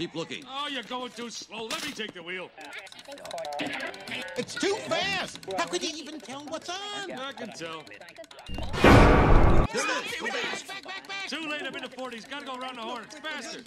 Keep looking. Oh, you're going too slow. Let me take the wheel. It's too fast. How could you even tell what's on? I can tell. There it is. Too fast. Back. Too late. I'm in the 40s. Gotta go around the horn. Faster.